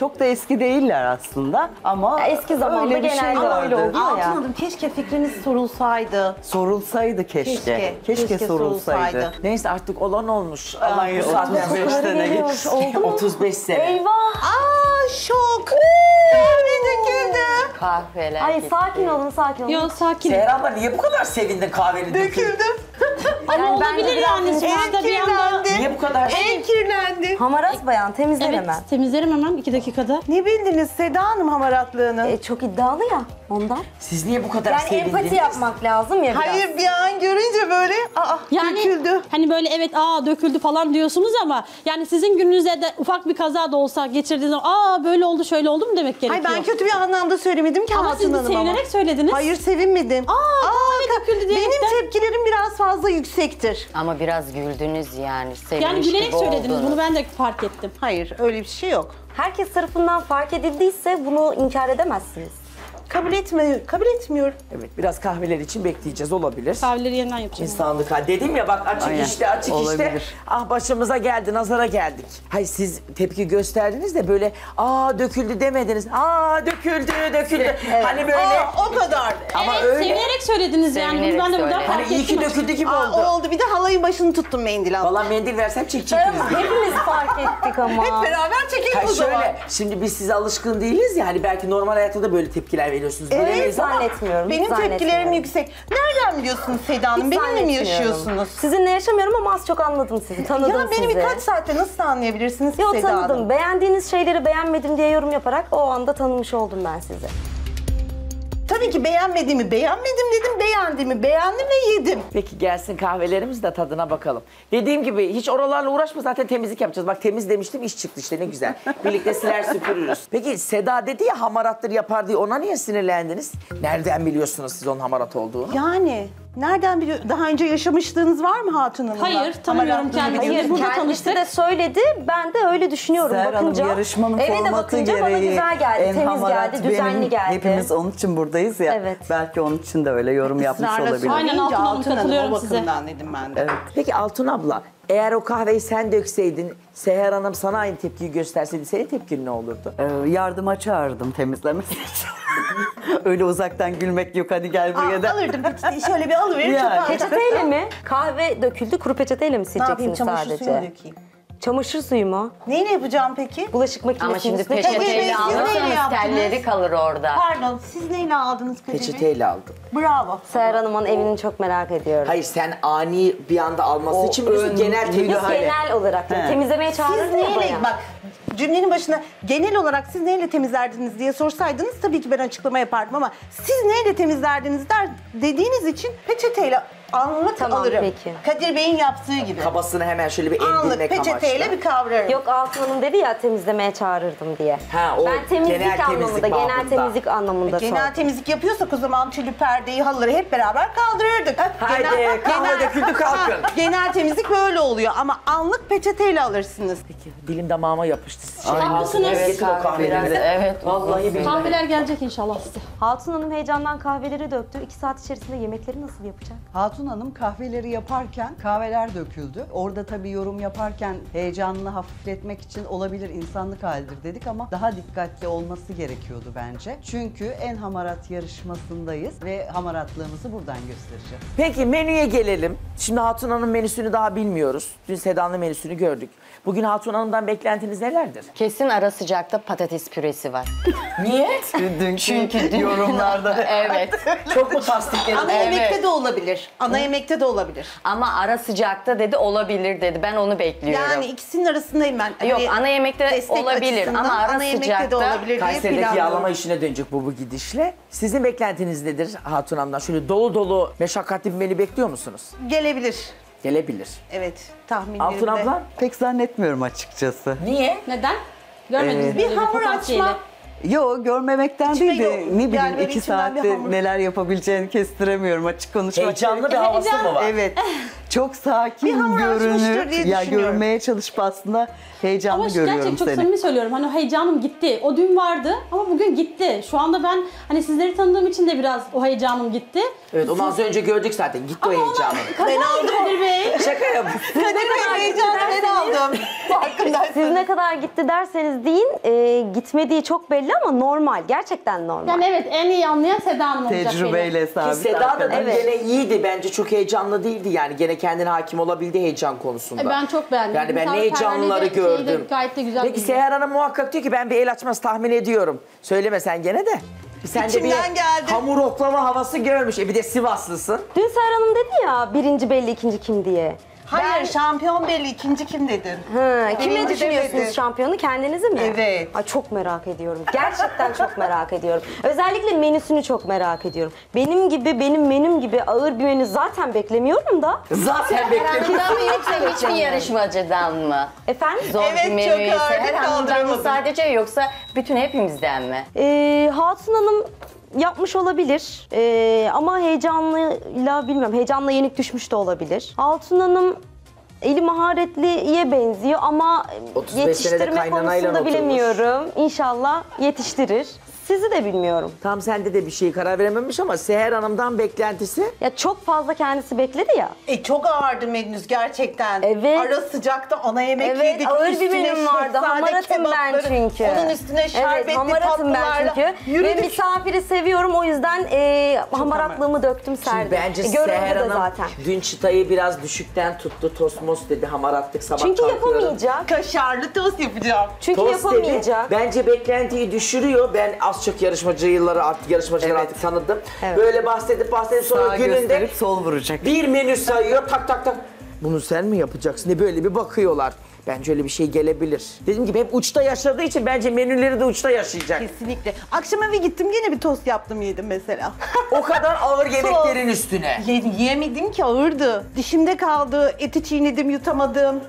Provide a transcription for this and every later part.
Çok da eski değiller aslında ama eski zamanda genelde öyle oluyor. Anladım. Keşke fikriniz sorulsaydı. Sorulsaydı keşke. Keşke sorulsaydı. Neyse artık olan olmuş. Alanya 35 sene geçti. 35 sene. Eyvah! Aa şok! Kahveler. Ay sakin olun, sakin olun. Yok sakin. Seher abla niye bu kadar sevindin kahveni döküldü? Ama yani olabilir yani. En kirlendi. Niye bu kadar? En kirlendi. Hamarat bayan temizler hemen. Evet temizlerim hemen 2 dakikada. Ne bildiniz Seda Hanım hamaratlığını? Çok iddialı ya ondan. Siz niye bu kadar sevindiniz? Yani empati yapmak lazım ya biraz. Hayır bir an görünce böyle döküldü. Hani böyle evet döküldü falan diyorsunuz ama yani sizin gününüzde de ufak bir kaza da olsa geçirdiğiniz zaman böyle oldu şöyle oldu mu demek gerekiyor? Hayır ben kötü bir anlamda söylemedim ki Hatun Hanım ama. Ama siz sevinerek söylediniz. Hayır sevinmedim. Döküldü diye. Benim tepkilerim biraz fazla yüksektir. Ama biraz güldünüz yani. Yani gülerek söylediniz. Bunu ben de fark ettim. Hayır öyle bir şey yok. Herkes tarafından fark edildiyse bunu inkar edemezsiniz. Kabul etmiyorum. Evet biraz kahveler için bekleyeceğiz olabilir. Kahveleri yeniden yapacağız. İnsanlık hali. Dedim ya bak açık açık olabilir. Başımıza geldi, nazara geldik. Hayır siz tepki gösterdiniz de böyle döküldü demediniz. Döküldü. Evet. Hani böyle o kadar. Ama evet, öyle. Sevinerek söylediniz yani. Bunu ben de buradan fark ettim. Hani iyi ki döküldü gibi oldu. Oldu bir de halayın başını tuttum mendil aldım. Valla mendil versem çekecektiniz. Hepimiz fark ettik ama. Hep beraber çekelim o zaman. Şöyle şimdi biz size alışkın değiliz ya hani belki normal hayatta da böyle tepkiler veriyoruz. Evet zannetmiyorum. Benim tepkilerim yüksek. Nereden biliyorsunuz Seda Hanım? Benimle mi yaşıyorsunuz? Sizinle yaşamıyorum ama az çok anladım sizi. Tanıdım sizi. Beni birkaç saatte nasıl anlayabilirsiniz Seda Hanım? Tanıdım. Beğendiğiniz şeyleri beğenmedim diye yorum yaparak o anda tanımış oldum ben sizi. Tabii ki beğenmedim dedim, beğendim ve yedim. Peki gelsin kahvelerimiz de tadına bakalım. Dediğim gibi hiç oralarla uğraşma zaten temizlik yapacağız. Bak temiz demiştim iş çıktı işte ne güzel. Birlikte siler süpürürüz. Peki Seda dedi ya hamarattır yapar diye ona niye sinirlendiniz? Nereden biliyorsunuz siz onun hamarat olduğunu? Yani nereden biliyorsunuz? Daha önce yaşamışlığınız var mı Hatun Hanım'la? Hayır tanımıyorum kendisini. Hayır burada tanıştık. De söyledi ben de öyle düşünüyorum. Seher Hanım yarışmanın formatı gereği. Bana güzel geldi, temiz geldi, düzenli geldi. Hepimiz onun için buradayız. Ya, evet. Belki onun için de öyle yorum yapmış olabilir. Aynen Altun Hanım o bakımdan dedim ben de. Evet. Peki Altun abla eğer o kahveyi sen dökseydin Seher Hanım sana aynı tepkiyi gösterseydi senin tepkin ne olurdu? Yardıma çağırdım temizlemesi için. Öyle uzaktan gülmek yok hadi gel buraya da. Alırdım şöyle bir alıverir. Yani. Peçeteyle mi? Kahve döküldü kuru peçeteyle mi sileceksiniz sadece? Ne yapayım çamaşır suyu dökeyim. Çamaşır suyu mu? Neyle yapacağım peki? Bulaşık makinesini. Ama şimdi peçeteyle alırsanız telleri kalır orada. Pardon, siz neyle aldınız köşeyi? Peçeteyle aldım. Bravo. Seher Hanım'ın evini çok merak ediyorum. Hayır, sen ani bir anda alması için biliyorsun genel müdahale. Biz genel olarak temizlemeye çağırdınız ya bana. Bak, cümlenin başına genel olarak siz neyle temizlerdiniz diye sorsaydınız tabii ki ben açıklama yapardım ama siz neyle temizlerdiniz dediğiniz için peçeteyle alırım. Peki. Kadir Bey'in yaptığı gibi. Kabasını hemen şöyle bir eldirmek amaçlı. Peçeteyle bir kavrarım. Yok Altun Hanım dedi ya temizlemeye çağırırdım diye. Ben genel temizlik anlamında Genel temizlik yapıyorsak o zaman tülü perdeyi halıları hep beraber kaldırırdık. Haydi kahve döküldü kalkın. Genel temizlik böyle oluyor ama anlık peçeteyle alırsınız. Peki dilim damağıma yapıştı. Haklısınız. Evet vallahi billahi. Kahveler gelecek inşallah size. Hatun Hanım heyecandan kahveleri döktü. 2 saat içerisinde yemekleri nasıl yapacak? Hatun Hanım kahveleri yaparken kahveler döküldü. Orada tabii yorum yaparken heyecanını hafifletmek için olabilir insanlık halidir dedik ama daha dikkatli olması gerekiyordu bence. Çünkü en hamarat yarışmasındayız ve hamaratlığımızı buradan göstereceğiz. Peki menüye gelelim. Şimdi Hatun Hanım menüsünü daha bilmiyoruz. Dün Seda'nın menüsünü gördük. Bugün Hatun Hanım'dan beklentiniz nelerdir? Kesin ara sıcakta patates püresi var. Niye? Çünkü yorumlarda. Evet. Çok mu tasdik edin? Ama yemekte de olabilir. Ana yemekte de olabilir. Ama ara sıcakta dedi olabilir dedi. Ben onu bekliyorum. Yani ikisinin arasındayım ben. Yok ana yemekte olabilir ama ara sıcakta. De olabilir Kayseri'deki yağlama işine dönecek bu gidişle. Sizin beklentiniz nedir Hatun Hanım'dan? Şöyle dolu dolu meşakkatli bir menü bekliyor musunuz? Gelebilir. Evet tahminimde. Altun abla? Pek zannetmiyorum açıkçası. Niye? Neden? Görmediniz bir hamur açma. Yok görmemekten değil de ne bileyim yani 2 saatte neler yapabileceğini kestiremiyorum açık konuşmak. Heyecanlı bir havası mı var? Evet. Çok sakin görünür. Diye ya görmeye çalışıp aslında heyecanlı ama görüyorum gerçekten seni. Çok samimi söylüyorum. Hani heyecanım gitti. O dün vardı ama bugün gitti. Şu anda ben hani sizleri tanıdığım için de biraz o heyecanım gitti. Evet, onu az önce gördük zaten. Gitti ama o heyecanım. Ben aldım Kadir Bey. Şaka yapıyorum. Kadir Bey heyecanını ben aldım. Siz ne kadar gitti derseniz deyin, gitmediği çok belli ama normal. Gerçekten normal. Yani evet, en iyi anlayan Seda Hanım olacak. Tecrübeyle sabit. Seda da gene iyiydi bence. Çok heyecanlı değildi yani. Gene kendine hakim olabildi heyecan konusunda. Ben çok beğendim. Yani ben ne heyecanları gördüm. Peki Seher Hanım muhakkak diyor ki ben bir el açması tahmin ediyorum. Söyleme sen gene de. Sen de bir hamur oklama havası görmüş. Bir de Sivaslısın. Dün Seher Hanım dedi ya birinci belli ikinci kim diye. Hayır, şampiyon belli ikinci kim dedin. Ha, kime düşünüyorsunuz şampiyonu? Kendinizi mi? Evet. Ay, çok merak ediyorum. Gerçekten çok merak ediyorum. Özellikle menüsünü çok merak ediyorum. Benim menüm gibi ağır bir menü zaten beklemiyorum da. Zaten beklemiyorum. Hiçbir yarışmacıdan mı? Efendim? Zor evet, bir menüyse herhangi bir sadece yoksa bütün hepimizden mi? Hatun Hanım yapmış olabilir ama heyecanlıyla bilmiyorum, heyecanla yenik düşmüş de olabilir. Altun Hanım eli maharetliye benziyor ama yetiştirme konusunda bilemiyorum. Oturmuş. İnşallah yetiştirir. Sizi de bilmiyorum. Tam sende de bir şey karar verememiş ama Seher Hanım'dan beklentisi? Ya çok fazla kendisi bekledi ya. Çok ağırdı menünüz gerçekten. Evet. Ara sıcakta ana yemek yedik. Evet, ağır bir menüm vardı. Hamaratım ben çünkü. Onun üstüne şerbetli tatlılarla yürüdük. Ve misafiri seviyorum, o yüzden hamaratlığımı döktüm serdim. Bence Seher Hanım zaten dün çıtayı biraz düşükten tuttu. Tost most dedi, hamaratlık sabah kalkıyorum. Çünkü yapamayacak. Kaşarlı tost yapacağım. Çünkü yapamayacak. Bence beklentiyi düşürüyor. Ben çok yarışmacıları artık artık tanıdım. Evet. Böyle bahsedip sonra sağa gününde sol vuracak. Bir menü sayıyor tak. Bunu sen mi yapacaksın diye böyle bir bakıyorlar. Bence öyle bir şey gelebilir. Dediğim gibi hep uçta yaşadığı için bence menüleri de uçta yaşayacak. Kesinlikle. Akşam eve gittim yine bir tost yaptım yedim mesela. O kadar ağır yemeklerin üstüne. Yiyemedim ki, ağırdı. Dişimde kaldı, eti çiğnedim yutamadım.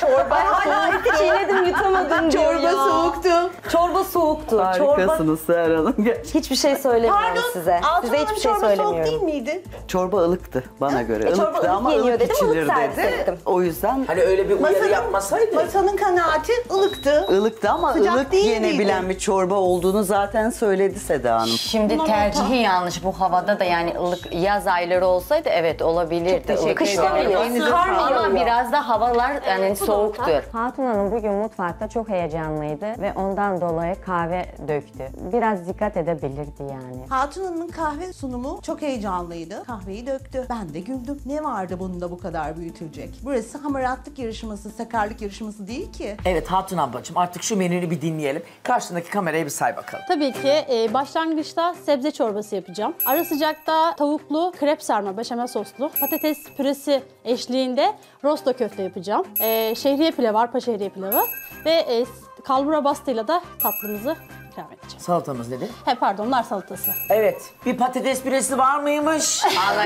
Çorba soğuktu. Eti çiğnedim yutamadım. Çorba soğuktu. Çorba soğuktu. Harikasınız Seher Hanım. Hiçbir şey söylemiyorum size. Pardon, Altun Hanım çorba soğuk değil miydi? Çorba ılıktı bana göre. Ilıktı ama ılık içilir dedi. O yüzden hani öyle bir uyarı yapmasaydı. Masanın kanaati ılıktı. Ilıktı ama sıcak ılık yenebilen bir çorba olduğunu zaten söyledi Seda Hanım. Şimdi bunun tercihi yanlış bu havada da, yani ılık yaz ayları olsaydı evet olabilirdi. Kışta bile ama biraz da havalar yani soğuktur. Hatun Hanım bugün mutfakta çok heyecanlıydı ve ondan dolayı kahve döktü. Biraz dikkat edebilirdi yani. Hatun Hanım'ın kahve sunumu çok heyecanlıydı. Kahveyi döktü. Ben de güldüm. Ne vardı bunun da bu kadar büyütülecek? Burası hamaratlık yarışması, sakarlık yarışması değil ki. Evet Hatun ablacığım, artık şu menünü bir dinleyelim. Karşındaki kameraya bir say bakalım. Tabii ki başlangıçta sebze çorbası yapacağım. Ara sıcakta tavuklu krep sarma beşamel soslu. Patates püresi eşliğinde rosto köfte yapacağım. Şehriye pilavı, arpa şehriye pilavı ve kalbura bastıyla da tatlımızı ikram edeceğim. Salatamız nedir? Nar salatası. Evet. Bir patates püresi var mıymış? Ana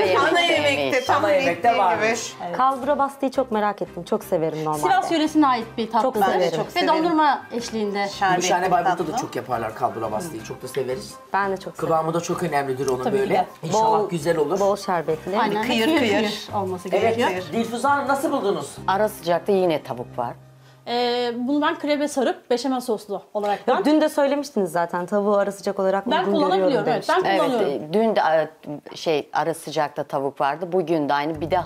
yemekte varmış. Evet. Kalbura bastıyı çok merak ettim. Çok severim normalde. Sivas yöresine ait bir tatlıdır. Ve dondurma eşliğinde şerbetli. Gümüşhane Bayburt'ta da çok yaparlar kalbura bastıyı. Çok da severiz. Ben de çok severim. Kıvamı da çok önemlidir onun böyle. İnşallah bol, güzel olur. Bol şerbetli. Aynen. Kıyır olması gerekiyor. Evet. Dilfuza Hanım nasıl buldunuz? Ara sıcakta yine tavuk var. Bunu ben krebe sarıp beşamel soslu olarak dün de söylemiştiniz zaten tavuğu ara sıcak olarak ben kullanabiliyorum. Evet, ben kullanıyorum. Evet, dün de ara sıcakta tavuk vardı. Bugün de aynı, bir de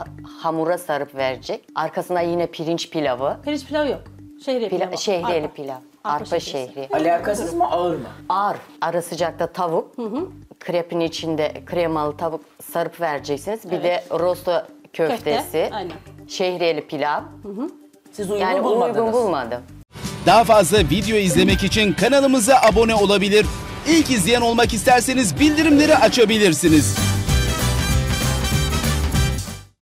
hamura sarıp verecek. Arkasına yine pirinç pilavı. Pirinç pilavı yok. Şehriyeli pilav. Arpa şehri. Alakasız mı, ağır mı? Ağır. Ara sıcakta tavuk. Krepin içinde kremalı tavuk sarıp vereceksiniz. Bir de rosto köftesi. Şehriyeli pilav. Siz uygun bulmadınız. Uygun bulmadım. Daha fazla video izlemek için kanalımıza abone olabilir. İlk izleyen olmak isterseniz bildirimleri açabilirsiniz.